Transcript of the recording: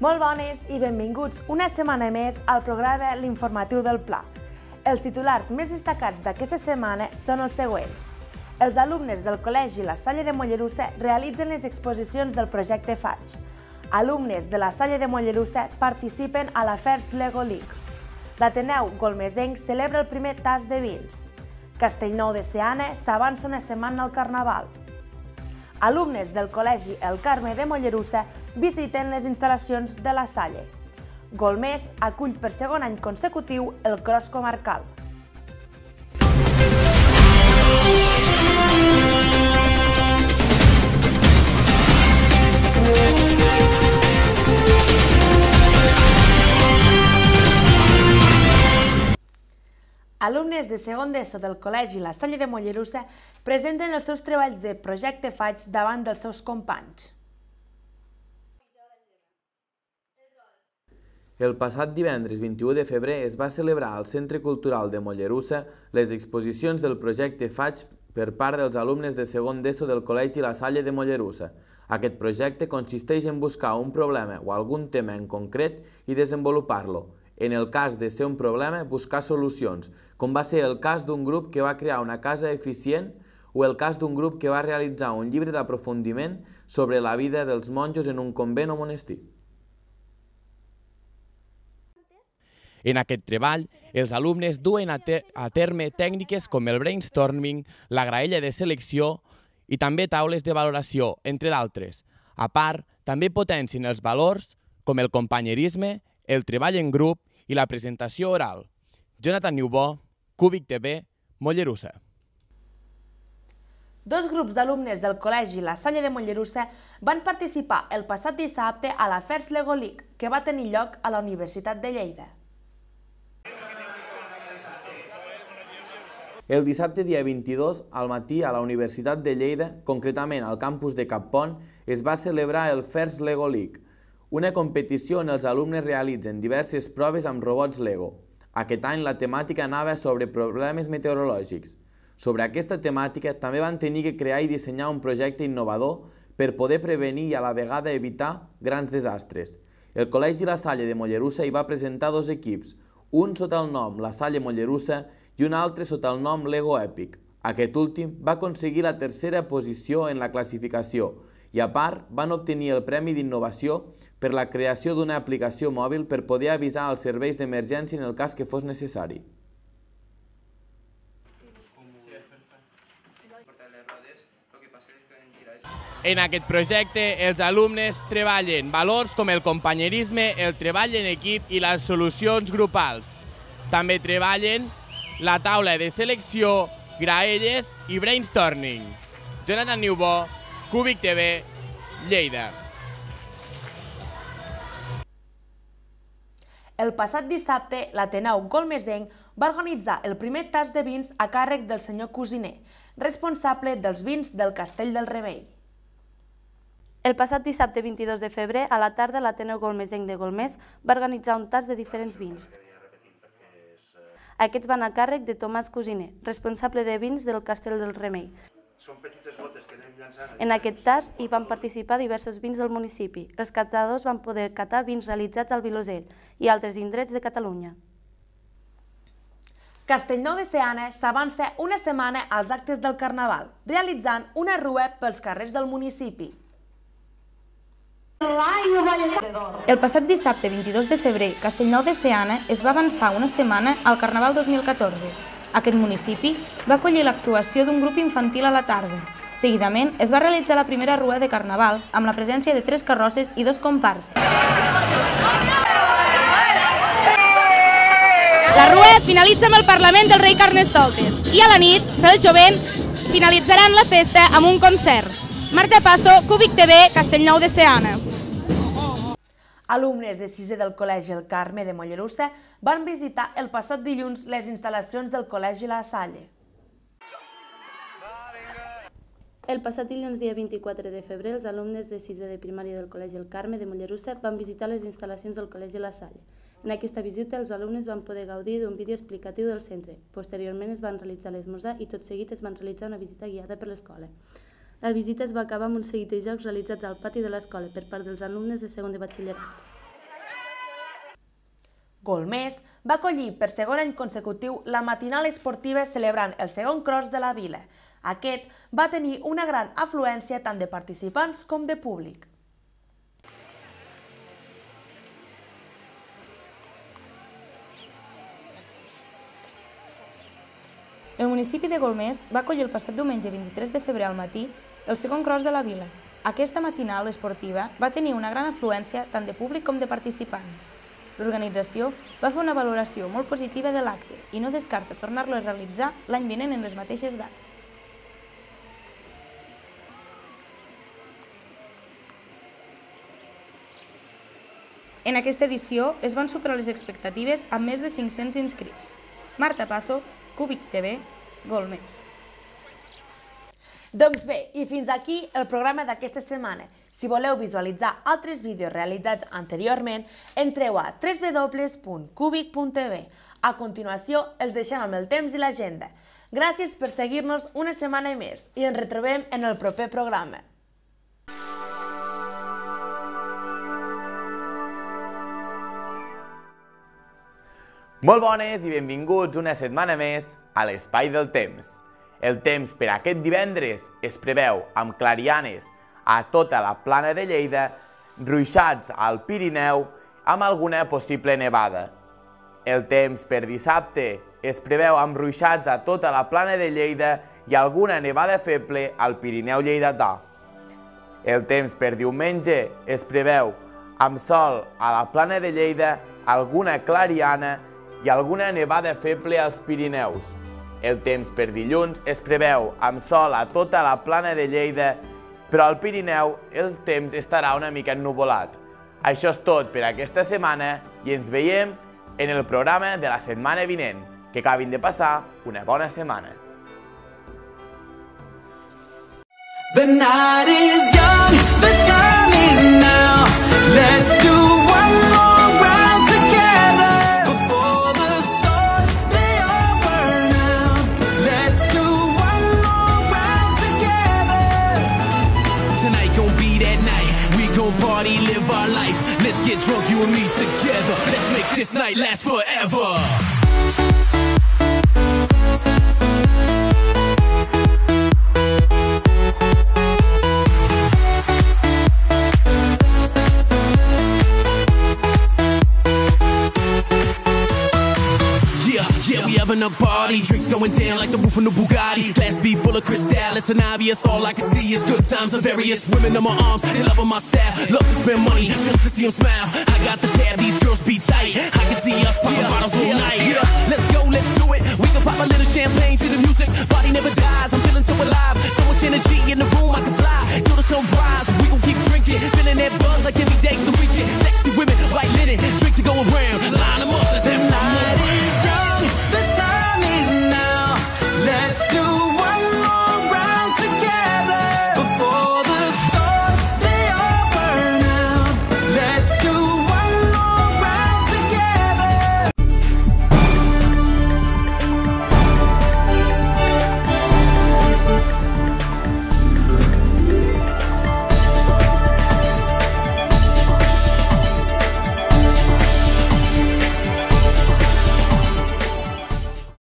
Molt bones i benvinguts una setmana més al programa L'Informatiu del Pla. Els titulars més destacats d'aquesta setmana són els següents. Els alumnes del Col·legi La Salle de Mollerussa realitzen les exposicions del Proyecto FAG. Alumnes de La Salle de Mollerussa participen a la First LEGO League. L'Ateneu Golmesenc celebra el primer tast de vins. Castellnou de Seana s'avança una setmana al Carnaval. Alumnes del Col·legi El Carme de Mollerussa visiten les instal·lacions de la Salle. Golmès acull per segon any consecutiu el cross comarcal. Alumnes de segon d'ESO del Col·legi La Salle de Mollerussa presenten els seus treballs de Projecte FAG davant dels seus companys. El passat divendres 21 de febrer es va celebrar al Centre Cultural de Mollerussa les exposicions del Projecte FAG per part dels alumnes de segon d'ESO del Col·legi La Salle de Mollerussa. Aquest projecte consisteix en buscar un problema o algun tema en concret i desenvolupar-lo. En el cas de ser un problema, buscar solucions, com va ser el cas d'un grup que va crear una casa eficient o el cas d'un grup que va realitzar un llibre d'aprofundiment sobre la vida dels monjos en un convent o monestir. En aquest treball, els alumnes duen a terme tècniques com el brainstorming, la graella de selecció i també taules de valoració, entre d'altres. A part, també potencien els valors com el companyerisme, el treball en grup i la presentació oral. Jonathan Nieuwbo, Cubic TV, Mollerussa. Dos grups d'alumnes del Col·legi La Salle de Mollerussa van participar el passat dissabte a la First LEGO League, que va tenir lloc a la Universitat de Lleida. El dissabte dia 22 al matí a la Universitat de Lleida, concretament al campus de Cappont, es va celebrar el First LEGO League, una competició on els alumnes realitzen diverses proves amb robots LEGO. Aquest any la temàtica anava sobre problemes meteorològics. Sobre aquesta temàtica també van tenir que crear i dissenyar un projecte innovador per poder prevenir i a la vegada evitar grans desastres. El Col·legi La Salle de Mollerussa hi va presentar dos equips, un sota el nom La Salle Mollerussa i un altre sota el nom LEGO Epic. Aquest últim va aconseguir la tercera posició en la classificació i, a part, van obtenir el Premi d'Innovació per la creació d'una aplicació mòbil per poder avisar els serveis d'emergència en el cas que fos necessari. En aquest projecte, els alumnes treballen valors com el companyerisme, el treball en equip i les solucions grupals. També treballen la taula de selecció, graelles i brainstorming. Jonathan Nieuwbo, Cubic TV, Lleida. El passat dissabte, l'Ateneu Golmesenc va organitzar el primer tast de vins a càrrec del senyor Cusiné, responsable dels vins del Castell del Remei. El passat dissabte 22 de febrer, a la tarda, l'Ateneu Golmesenc de Golmès va organitzar un tast de diferents vins. Aquests van a càrrec de Tomás Cusiné, responsable de vins del Castell del Remei. En aquest tast hi van participar diversos vins del municipi. Els catadors van poder catar vins realitzats al Vilosell i altres indrets de Catalunya. Castellnou de Seana s'avança una setmana als actes del Carnaval, realitzant una rua pels carrers del municipi. El passat dissabte 22 de febrer, Castellnou de Seana es va avançar una setmana al Carnaval 2014. Aquest municipi va acollir l'actuació d'un grup infantil a la tarda. Seguidament, es va realitzar la primera rua de Carnaval amb la presència de 3 carrosses i 2 comparses. La rua finalitza amb el Parlament del Rei Carnestoltes i a la nit, pel jovent, finalitzaran la festa amb un concert. Marta Pazo, Cubic TV, Castellnou de Seana. Alumnes de 6è del Col·legi El Carme de Mollerussa van visitar el passat dilluns les instal·lacions del Col·legi La Salle. El passat dilluns dia 24 de febrer, els alumnes de 6è de primària del Col·legi El Carme de Mollerussa van visitar les instal·lacions del Col·legi La Salle. En aquesta visita, els alumnes van poder gaudir d'un vídeo explicatiu del centre. Posteriorment es van realitzar l'esmorzar i tot seguit es van realitzar una visita guiada per l'escola. La visita es va acabar amb un seguit de jocs realitzats al pati de l'escola per part dels alumnes de segon de batxillerat. Golmès va acollir per segon any consecutiu la matinal esportiva celebrant el segon cross de la vila. Aquest va tenir una gran afluència tant de participants com de públic. El municipi de Golmès va acollir el passat diumenge 23 de febrer al matí el segon cross de la vila. Aquesta matinal esportiva va tenir una gran afluència tant de públic com de participants. L'organització va fer una valoració molt positiva de l'acte i no descarta tornar-lo a realitzar l'any vinent en les mateixes dates. En aquesta edició es van superar les expectatives amb més de 500 inscrits. Marta Pazo, Cubic TV, Golmès. Doncs bé, i fins aquí el programa d'aquesta setmana. Si voleu visualitzar altres vídeos realitzats anteriorment, entreu a www.cubic.tv. A continuació, els deixem amb el temps i l'agenda. Gràcies per seguir-nos una setmana més i ens retrobem en el proper programa. Molt bones i benvinguts una setmana més a l'Espai del Temps. El temps per aquest divendres es preveu amb clarianes a tota la plana de Lleida, ruixats al Pirineu amb alguna possible nevada. El temps per dissabte es preveu amb ruixats a tota la plana de Lleida i alguna nevada feble al Pirineu lleidatà. El temps per diumenge es preveu amb sol a la plana de Lleida, alguna clariana i alguna nevada feble als Pirineus. El temps per dilluns es preveu amb sol a tota la plana de Lleida, però al Pirineu el temps estarà una mica ennuvolat. Això és tot per aquesta setmana i ens veiem en el programa de la setmana vinent. Que acabin de passar una bona setmana. The night is young, the time is now, let's do one more round together. Party, live our life. Let's get drunk, you and me together. Let's make this night last forever. A party, drinks going down like the roof on the Bugatti. Glass be full of crystal, it's an obvious. All I can see is good times and various women in my arms. They love my style, love to spend money just to see them smile. I got the tab, these girls be tight. I can see us popping bottles all night. Let's go, let's do it. We can pop a little champagne to the music. Body never dies, I'm feeling so alive, so much energy.